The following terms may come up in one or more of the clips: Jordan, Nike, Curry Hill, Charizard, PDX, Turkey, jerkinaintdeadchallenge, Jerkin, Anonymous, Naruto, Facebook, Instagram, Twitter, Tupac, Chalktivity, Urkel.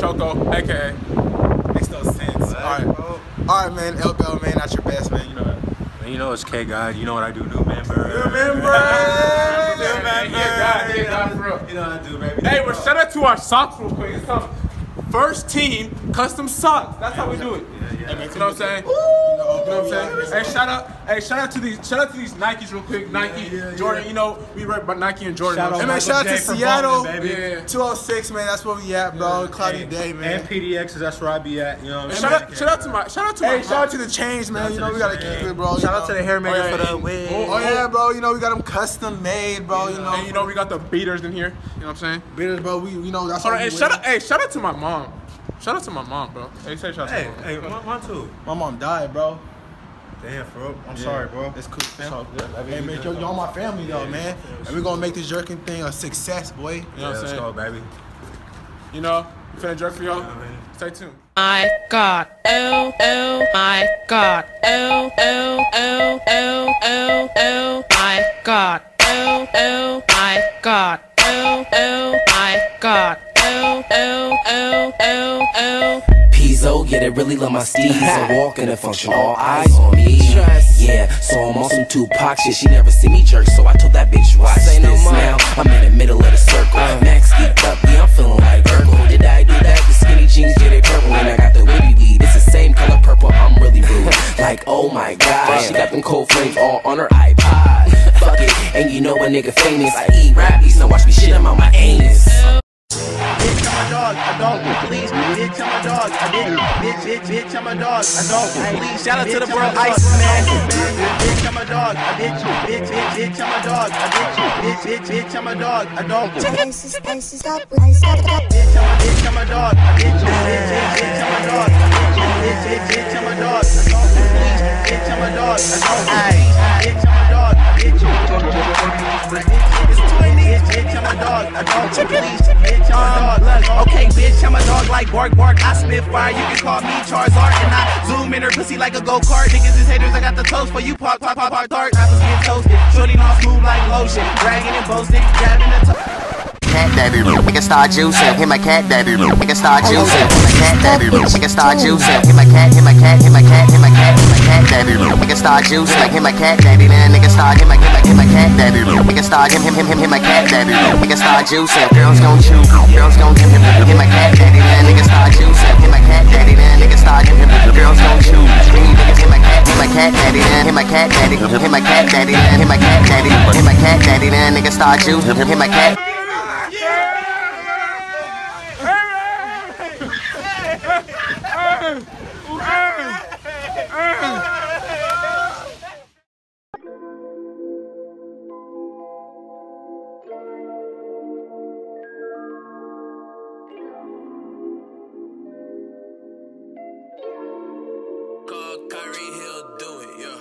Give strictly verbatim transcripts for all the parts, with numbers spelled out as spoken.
Choco, aka Makes No Sense. Alright, alright, man, Elko, man, that's your best, man. You know that. Man, you know it's K God. You know what I do, new member. New member. New member. Yeah, God, yeah, God, for real. You know what I do, baby. Hey, we're shout out to our socks real quick. It's time. First team custom socks. That's how we do it. Yeah, yeah. You know what I'm saying? Ooh, you know what I'm saying? Yeah, hey, shout out, hey, shout out to these, shout out to these Nikes real quick. Nike, yeah, yeah, yeah. Jordan. You know, we rep by Nike and Jordan. Shout out, hey, man, shout out to Seattle, Boston, baby. Yeah. two oh six, man. That's where we at, bro. Yeah. Cloudy hey, day, man. And P D X's, that's where I be at. You know. What shout, out, shout out to my, shout out to hey, my, shout out to the chains, man. You know, we gotta keep it, bro. Shout out to the hair maker for the wig. Oh yeah, bro. You know, we got them custom made, bro. You know. And you know, we got the beaters in here. You know what I'm saying? Beaters, bro. We, you know, that's. All right, shout out, hey, shout out to my mom. Shout out to my mom, bro. Hey, say shout out hey, to my mom. Hey, my mom too. My mom died, bro. Damn, bro. I'm yeah. sorry, bro. It's cool, fam. So I mean, hey, man, y'all yo, my family, though, yeah, man. Yeah, and we're going to make this jerking thing a success, boy. You know yeah, what I'm let's saying? Let's go, baby. You know, you finna jerk for y'all? Yeah, stay tuned. My God. Oh, oh, my God. Oh, oh, oh, oh, oh, oh, my God. Oh, oh, my God. Oh, oh, my God. Oh, oh, oh, oh, oh. Pizzo, yeah, they really love my steez. I walk in a function, all eyes on me. Yeah, so I'm on some Tupac shit. She never see me jerk, so I told that bitch, watch this now. I'm in the middle of the circle. Max geeked up, yeah, I'm feeling like Urkel. Did I do that? The skinny jeans, yeah, they purple. And I got the witty weed, it's the same color purple. I'm really rude. Like, oh my God. She got them cold flames all on her iPod. Fuck it, and you know a nigga famous. I eat rappies, now watch me shit, I'm on my anus. My dog, I don't, please, bitch, I'm a dog, I didn't, bitch, bitch, bitch, I'm a dog, I don't, please, shout out to the bro, Ice Man, bitch, I'm a dog, I did you, bitch, bitch, bitch, I'm a dog, I did you, bitch, bitch, bitch, I'm a dog, I don't, bitch, I'm a dog, I did you, bitch, bitch, bitch, I'm a dog, bitch, bitch, bitch, I'm a dog, bitch, I'm a dog, I don't, bitch, I'm a dog, I did you, bitch, I'm a dog, I don't, please, bitch, I'm a dog. Okay, bitch, I'm a dog like bark, bark. I spit fire, you can call me Charizard. And I zoom in her pussy like a go-kart. Niggas is haters, I got the toast for you. Pop, pop, pop, pop, dark. I was getting toasted. Shorty on smooth like lotion. Dragging and boasting, grabbing the toast. Cat daddy, we can start juicing. Hit my cat daddy, we can start juicing. Hit my cat daddy, we can start juicing. Hit my cat, hit my cat, hit my cat, hit my cat, hit my cat daddy, we can start juicing. Like hit my cat daddy, then nigga start hit my hit my hit my cat daddy, we can start him him him him hit my cat daddy, we can start juicing. Girls gon' chew, girls gon' him him hit my cat daddy, then nigga start juicing. Hit my cat daddy, then nigga start him him girls gon' chew. Hit my cat, hit my cat daddy, then hit my cat daddy, hit my cat daddy, then hit my cat daddy, hit my cat daddy, then nigga start juicing. Hit my cat. Curry Hill do it, yeah.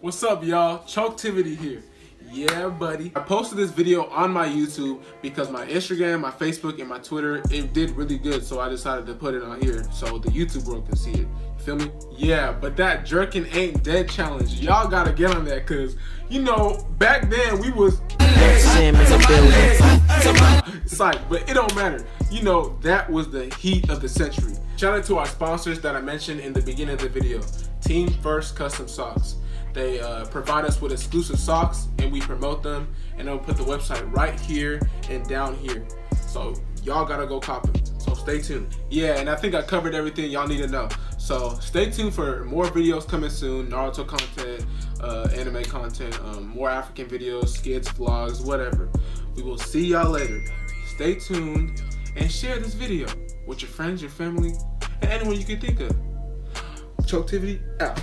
What's up, y'all? Chalktivity here. Yeah, buddy. I posted this video on my YouTube because my Instagram, my Facebook, and my Twitter, it did really good, so I decided to put it on here so the YouTube world can see it. You feel me? Yeah, but that jerking ain't dead challenge, y'all gotta get on that, cause you know, back then we was it's like, but it don't matter. You know, that was the heat of the century. Shout out to our sponsors that I mentioned in the beginning of the video. Team First Custom Socks. They uh, provide us with exclusive socks and we promote them, and they'll put the website right here and down here. So y'all gotta go cop it. So stay tuned. Yeah, and I think I covered everything y'all need to know. So stay tuned for more videos coming soon, Naruto content, uh, anime content, um, more African videos, skits, vlogs, whatever. We will see y'all later. Stay tuned and share this video with your friends, your family, and anyone you can think of. Chalktivity out.